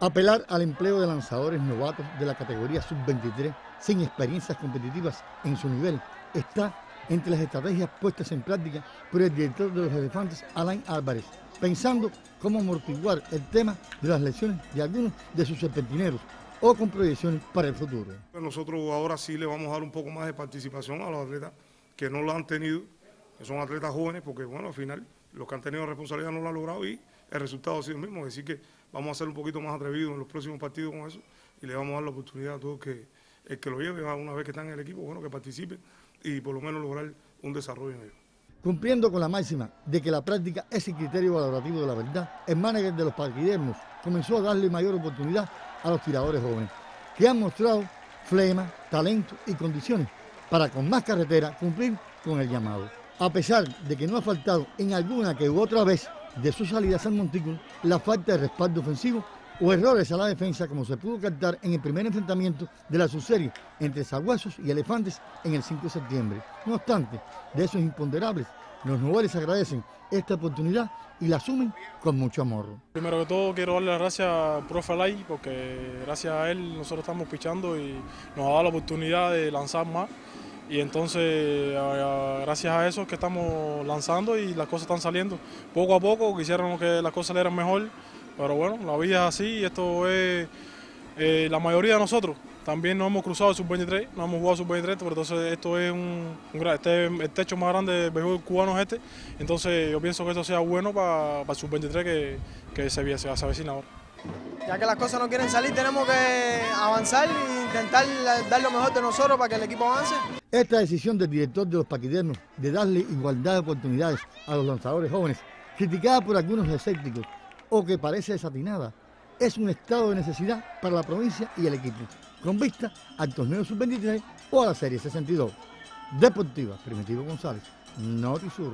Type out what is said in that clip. Apelar al empleo de lanzadores novatos de la categoría sub-23 sin experiencias competitivas en su nivel está entre las estrategias puestas en práctica por el director de Los Elefantes, Alain Álvarez, pensando cómo amortiguar el tema de las lesiones de algunos de sus serpentineros o con proyecciones para el futuro. Nosotros ahora sí le vamos a dar un poco más de participación a los atletas que no la han tenido, que son atletas jóvenes, porque bueno, al final los que han tenido responsabilidad no lo han logrado y el resultado ha sido el mismo. Así que vamos a ser un poquito más atrevidos en los próximos partidos con eso y le vamos a dar la oportunidad a todos que el que lo lleve, una vez que están en el equipo, bueno, que participen y por lo menos lograr un desarrollo en ellos. Cumpliendo con la máxima de que la práctica es el criterio valorativo de la verdad, el manager de los paquidermos comenzó a darle mayor oportunidad a los tiradores jóvenes, que han mostrado flema, talento y condiciones para con más carretera cumplir con el llamado. A pesar de que no ha faltado en alguna que u otra vez de su salida al montículo la falta de respaldo ofensivo o errores a la defensa, como se pudo captar en el primer enfrentamiento de la subserie entre Sabuesos y Elefantes en el 5 de septiembre. No obstante, de esos imponderables, los noveles agradecen esta oportunidad y la asumen con mucho amor. Primero que todo quiero darle las gracias al profe Lai, porque gracias a él nosotros estamos pichando y nos ha dado la oportunidad de lanzar más. Y entonces, gracias a eso que estamos lanzando y las cosas están saliendo. Poco a poco quisieron que las cosas le eran mejor, pero bueno, la vida es así y esto es la mayoría de nosotros. También no hemos cruzado el sub-23, no hemos jugado sub-23, pero entonces esto es el techo más grande del béisbol cubano es este. Entonces yo pienso que esto sea bueno para el sub-23 que se avecina ahora. Ya que las cosas no quieren salir, tenemos que avanzar e intentar dar lo mejor de nosotros para que el equipo avance. Esta decisión del director de los paquidermos de darle igualdad de oportunidades a los lanzadores jóvenes, criticada por algunos escépticos o que parece desatinada, es un estado de necesidad para la provincia y el equipo, con vista al torneo sub-23 o a la serie 62. Deportiva, Primitivo González, Notisur.